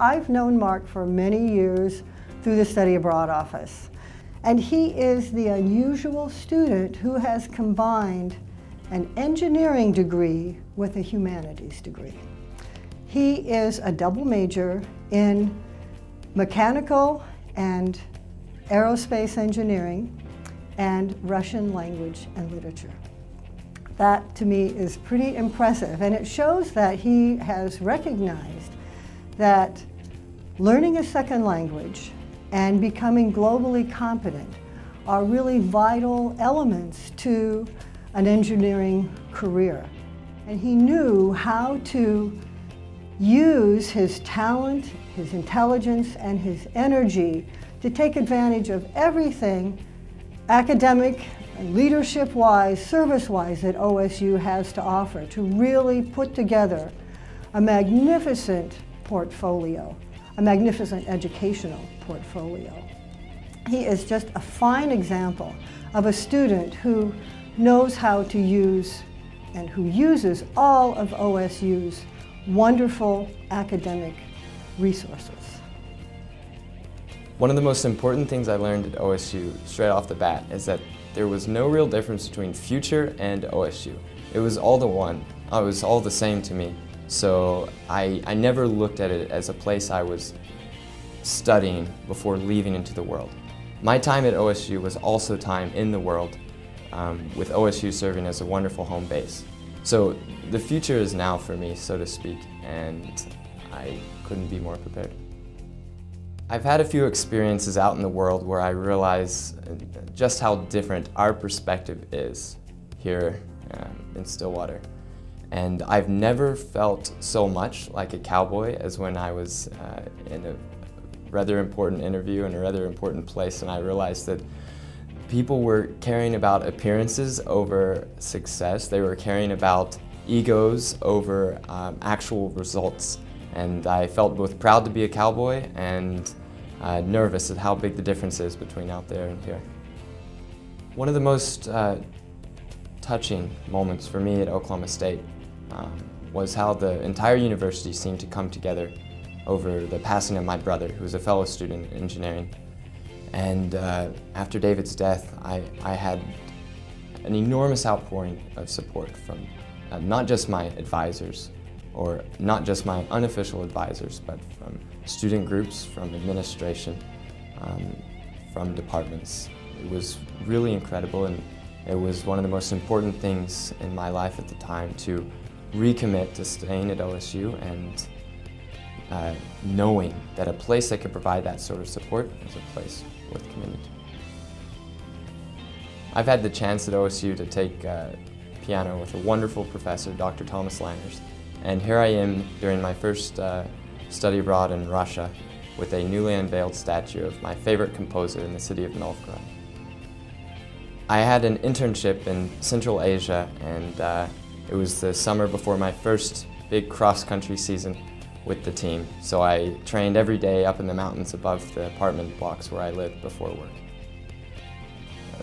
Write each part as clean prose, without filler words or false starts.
I've known Mark for many years through the Study Abroad office, and he is the unusual student who has combined an engineering degree with a humanities degree. He is a double major in mechanical and aerospace engineering and Russian language and literature. That, to me, is pretty impressive, and it shows that he has recognized that learning a second language and becoming globally competent are really vital elements to an engineering career. And he knew how to use his talent, his intelligence, and his energy to take advantage of everything academic, leadership-wise, service-wise that OSU has to offer to really put together a magnificent portfolio, a magnificent educational portfolio. He is just a fine example of a student who knows how to use and who uses all of OSU's wonderful academic resources. One of the most important things I learned at OSU straight off the bat is that there was no real difference between Future and OSU. It was all the one. It was all the same to me. So I never looked at it as a place I was studying before leaving into the world. My time at OSU was also time in the world, with OSU serving as a wonderful home base. So the future is now for me, so to speak, and I couldn't be more prepared. I've had a few experiences out in the world where I realize just how different our perspective is here in Stillwater. And I've never felt so much like a cowboy as when I was in a rather important interview in a rather important place, and I realized that people were caring about appearances over success. They were caring about egos over actual results. And I felt both proud to be a cowboy and nervous at how big the difference is between out there and here. One of the most touching moments for me at Oklahoma State was how the entire university seemed to come together over the passing of my brother, who was a fellow student in engineering. And after David's death, I had an enormous outpouring of support from not just my advisors, or not just my unofficial advisors, but from student groups, from administration, from departments. It was really incredible, and it was one of the most important things in my life at the time to recommit to staying at OSU and knowing that a place that could provide that sort of support is a place worth committing to. I've had the chance at OSU to take piano with a wonderful professor, Dr. Thomas Lanners. And here I am during my first study abroad in Russia with a newly unveiled statue of my favorite composer in the city of Novgorod. I had an internship in Central Asia, and it was the summer before my first big cross-country season with the team. So I trained every day up in the mountains above the apartment blocks where I lived before work.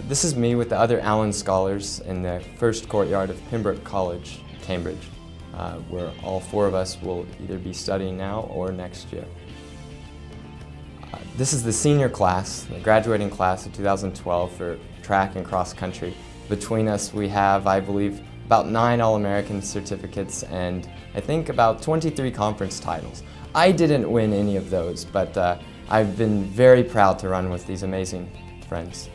This is me with the other Allen Scholars in the first courtyard of Pembroke College, Cambridge. Where all four of us will either be studying now or next year. This is the senior class, the graduating class of 2012 for track and cross country. Between us we have, I believe, about 9 All-American certificates and I think about 23 conference titles. I didn't win any of those, but I've been very proud to run with these amazing friends.